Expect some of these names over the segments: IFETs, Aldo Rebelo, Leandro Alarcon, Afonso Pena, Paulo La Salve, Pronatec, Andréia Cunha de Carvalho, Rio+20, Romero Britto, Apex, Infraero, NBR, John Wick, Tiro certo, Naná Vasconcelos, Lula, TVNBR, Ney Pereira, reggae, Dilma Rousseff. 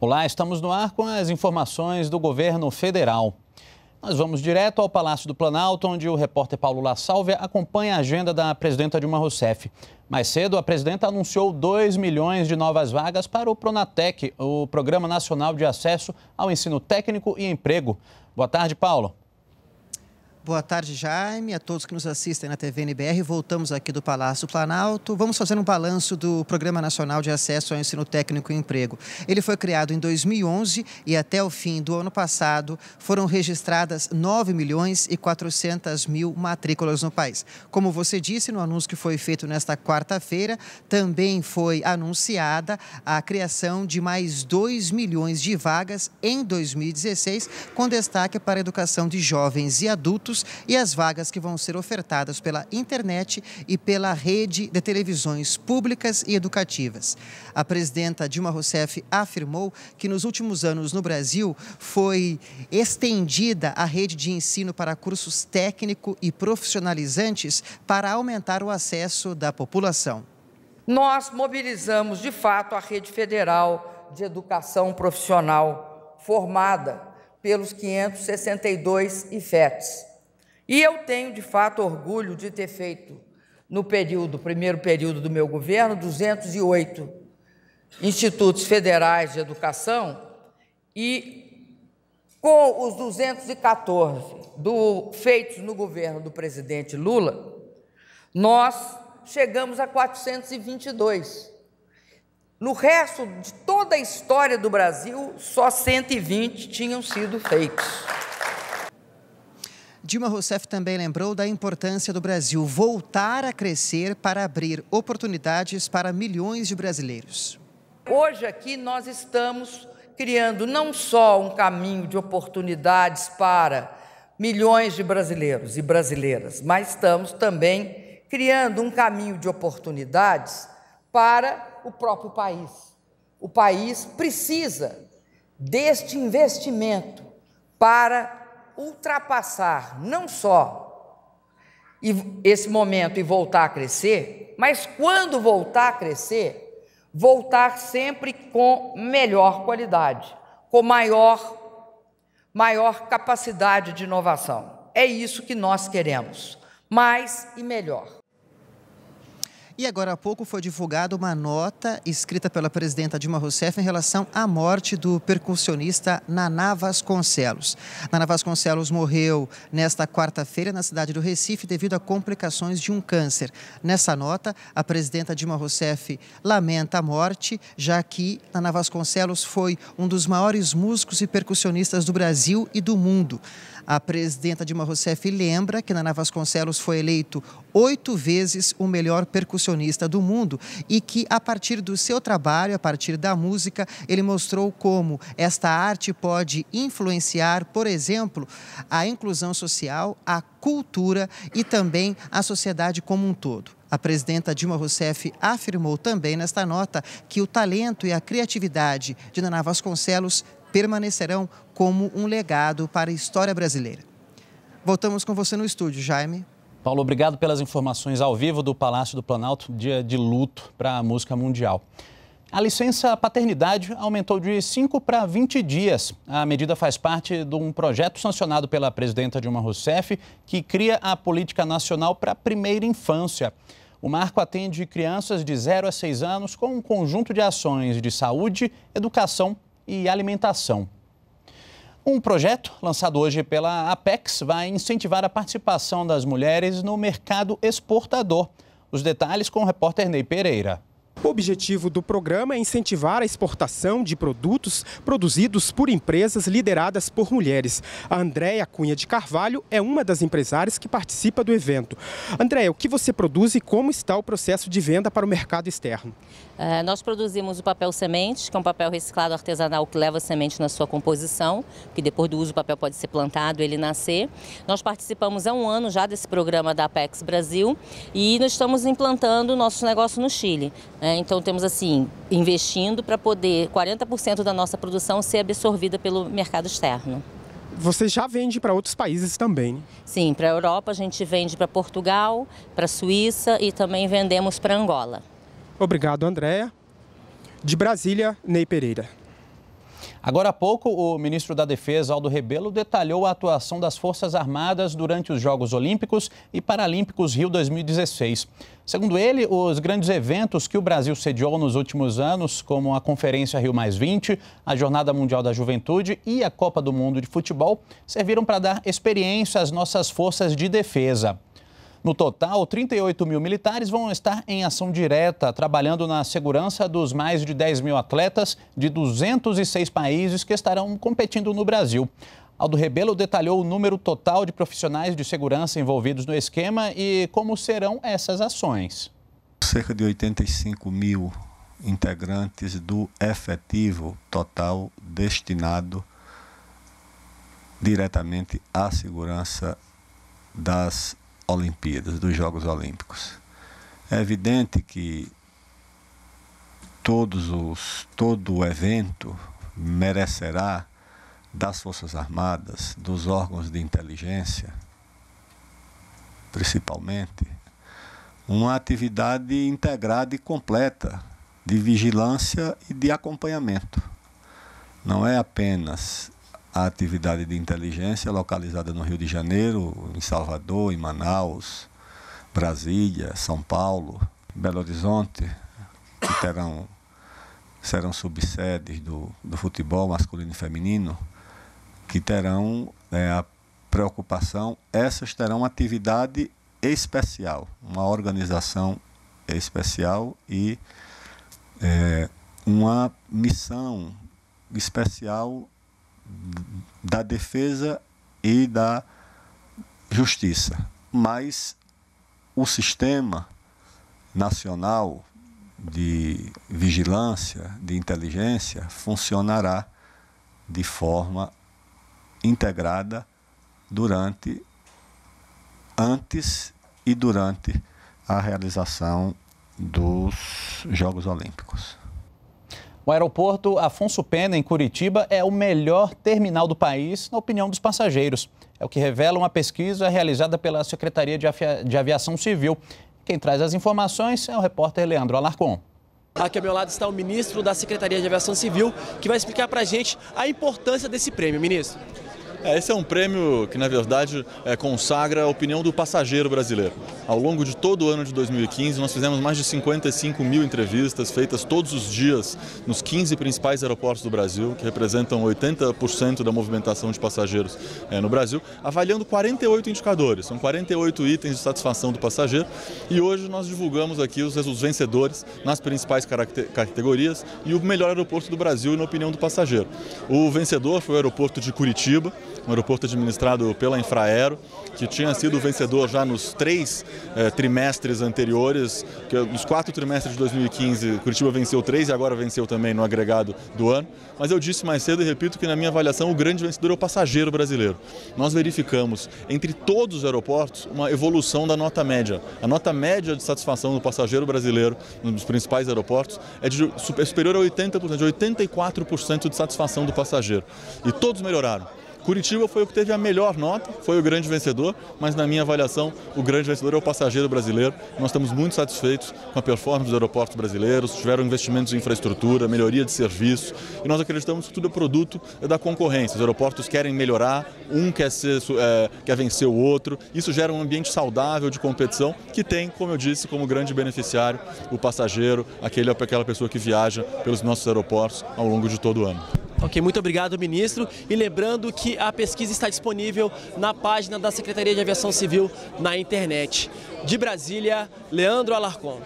Olá, estamos no ar com as informações do governo federal. Nós vamos direto ao Palácio do Planalto, onde o repórter Paulo La Salve acompanha a agenda da presidenta Dilma Rousseff. Mais cedo, a presidenta anunciou 2 milhões de novas vagas para o Pronatec, o Programa Nacional de Acesso ao Ensino Técnico e Emprego. Boa tarde, Paulo. Boa tarde, Jaime, a todos que nos assistem na TVNBR. Voltamos aqui do Palácio do Planalto. Vamos fazer um balanço do Programa Nacional de Acesso ao Ensino Técnico e Emprego. Ele foi criado em 2011 e até o fim do ano passado foram registradas 9 milhões e 400 mil matrículas no país. Como você disse, no anúncio que foi feito nesta quarta-feira, também foi anunciada a criação de mais 2 milhões de vagas em 2016, com destaque para a educação de jovens e adultos, e as vagas que vão ser ofertadas pela internet e pela rede de televisões públicas e educativas. A presidenta Dilma Rousseff afirmou que nos últimos anos no Brasil foi estendida a rede de ensino para cursos técnico e profissionalizantes para aumentar o acesso da população. Nós mobilizamos, de fato, a rede federal de educação profissional formada pelos 562 IFETs. E eu tenho, de fato, orgulho de ter feito, no primeiro período do meu governo, 208 institutos federais de educação, e com os 214 feitos no governo do presidente Lula, nós chegamos a 422. No resto de toda a história do Brasil, só 120 tinham sido feitos. Dilma Rousseff também lembrou da importância do Brasil voltar a crescer para abrir oportunidades para milhões de brasileiros. Hoje aqui nós estamos criando não só um caminho de oportunidades para milhões de brasileiros e brasileiras, mas estamos também criando um caminho de oportunidades para o próprio país. O país precisa deste investimento para ultrapassar não só esse momento e voltar a crescer, mas quando voltar a crescer, voltar sempre com melhor qualidade, com maior capacidade de inovação. É isso que nós queremos, mais e melhor. E agora há pouco foi divulgada uma nota escrita pela presidenta Dilma Rousseff em relação à morte do percussionista Naná Vasconcelos. Naná Vasconcelos morreu nesta quarta-feira na cidade do Recife devido a complicações de um câncer. Nessa nota, a presidenta Dilma Rousseff lamenta a morte, já que Naná Vasconcelos foi um dos maiores músicos e percussionistas do Brasil e do mundo. A presidenta Dilma Rousseff lembra que Naná Vasconcelos foi eleito 8 vezes o melhor percussionista do mundo e que, a partir do seu trabalho, a partir da música, ele mostrou como esta arte pode influenciar, por exemplo, a inclusão social, a cultura e também a sociedade como um todo. A presidenta Dilma Rousseff afirmou também nesta nota que o talento e a criatividade de Naná Vasconcelos permanecerão como um legado para a história brasileira. Voltamos com você no estúdio, Jaime. Paulo, obrigado pelas informações ao vivo do Palácio do Planalto, dia de luto para a música mundial. A licença paternidade aumentou de 5 para 20 dias. A medida faz parte de um projeto sancionado pela presidenta Dilma Rousseff, que cria a Política Nacional para a Primeira Infância. O marco atende crianças de 0 a 6 anos com um conjunto de ações de saúde, educação e alimentação. Um projeto lançado hoje pela Apex vai incentivar a participação das mulheres no mercado exportador. Os detalhes com o repórter Ney Pereira. O objetivo do programa é incentivar a exportação de produtos produzidos por empresas lideradas por mulheres. A Andréia Cunha de Carvalho é uma das empresárias que participa do evento. Andréia, o que você produz e como está o processo de venda para o mercado externo? Nós produzimos o papel semente, que é um papel reciclado artesanal que leva semente na sua composição, que depois do uso o papel pode ser plantado, ele nascer. Nós participamos há um ano já desse programa da Apex Brasil e nós estamos implantando o nosso negócio no Chile, né? Então temos assim, investindo para poder 40% da nossa produção ser absorvida pelo mercado externo. Você já vende para outros países também, né? Sim, para a Europa a gente vende para Portugal, para a Suíça e também vendemos para Angola. Obrigado, Andréia. De Brasília, Ney Pereira. Agora há pouco, o ministro da Defesa, Aldo Rebelo, detalhou a atuação das Forças Armadas durante os Jogos Olímpicos e Paralímpicos Rio 2016. Segundo ele, os grandes eventos que o Brasil sediou nos últimos anos, como a Conferência Rio+20, a Jornada Mundial da Juventude e a Copa do Mundo de Futebol, serviram para dar experiência às nossas forças de defesa. No total, 38 mil militares vão estar em ação direta, trabalhando na segurança dos mais de 10 mil atletas de 206 países que estarão competindo no Brasil. Aldo Rebelo detalhou o número total de profissionais de segurança envolvidos no esquema e como serão essas ações. Cerca de 85 mil integrantes do efetivo total destinado diretamente à segurança das Olimpíadas, dos Jogos Olímpicos. É evidente que todo o evento merecerá das Forças Armadas, dos órgãos de inteligência, principalmente, uma atividade integrada e completa de vigilância e de acompanhamento. Não é apenas a atividade de inteligência localizada no Rio de Janeiro, em Salvador, em Manaus, Brasília, São Paulo, Belo Horizonte, que serão subsedes do futebol masculino e feminino, que terão a preocupação, essas terão atividade especial, uma organização especial e uma missão especial da defesa e da justiça. Mas o sistema nacional de vigilância, de inteligência, funcionará de forma integrada durante, antes e durante a realização dos Jogos Olímpicos. O aeroporto Afonso Pena, em Curitiba, é o melhor terminal do país, na opinião dos passageiros. É o que revela uma pesquisa realizada pela Secretaria de Aviação Civil. Quem traz as informações é o repórter Leandro Alarcon. Aqui ao meu lado está o ministro da Secretaria de Aviação Civil, que vai explicar para a gente a importância desse prêmio, ministro. Esse é um prêmio que, na verdade, consagra a opinião do passageiro brasileiro. Ao longo de todo o ano de 2015, nós fizemos mais de 55 mil entrevistas feitas todos os dias nos 15 principais aeroportos do Brasil, que representam 80% da movimentação de passageiros no Brasil, avaliando 48 indicadores, são 48 itens de satisfação do passageiro. E hoje nós divulgamos aqui os vencedores nas principais categorias e o melhor aeroporto do Brasil na opinião do passageiro. O vencedor foi o aeroporto de Curitiba, um aeroporto administrado pela Infraero, que tinha sido vencedor já nos três trimestres anteriores. Nos 4 trimestres de 2015, Curitiba venceu 3 e agora venceu também no agregado do ano. Mas eu disse mais cedo e repito que, na minha avaliação, o grande vencedor é o passageiro brasileiro. Nós verificamos, entre todos os aeroportos, uma evolução da nota média. A nota média de satisfação do passageiro brasileiro, um dos principais aeroportos, é superior a 80%, 84% de satisfação do passageiro. E todos melhoraram. Curitiba foi o que teve a melhor nota, foi o grande vencedor, mas na minha avaliação o grande vencedor é o passageiro brasileiro. Nós estamos muito satisfeitos com a performance dos aeroportos brasileiros, tiveram investimentos em infraestrutura, melhoria de serviço e nós acreditamos que tudo é produto da concorrência. Os aeroportos querem melhorar, um quer vencer o outro, isso gera um ambiente saudável de competição que tem, como eu disse, como grande beneficiário o passageiro, aquela pessoa que viaja pelos nossos aeroportos ao longo de todo o ano. Ok, muito obrigado, ministro. E lembrando que a pesquisa está disponível na página da Secretaria de Aviação Civil na internet. De Brasília, Leandro Alarcon.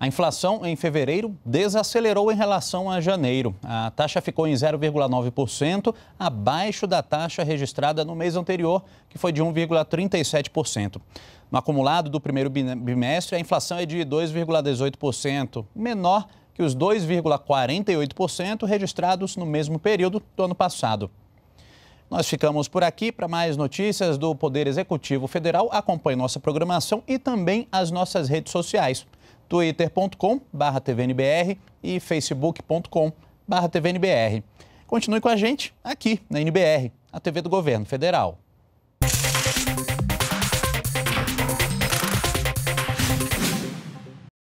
A inflação em fevereiro desacelerou em relação a janeiro. A taxa ficou em 0,9%, abaixo da taxa registrada no mês anterior, que foi de 1,37%. No acumulado do primeiro bimestre, a inflação é de 2,18%, menor que os 2,48% registrados no mesmo período do ano passado. Nós ficamos por aqui. Para mais notícias do Poder Executivo Federal, acompanhe nossa programação e também as nossas redes sociais, twitter.com/tvnbr e facebook.com/tvnbr. Continue com a gente aqui na NBR, a TV do Governo Federal.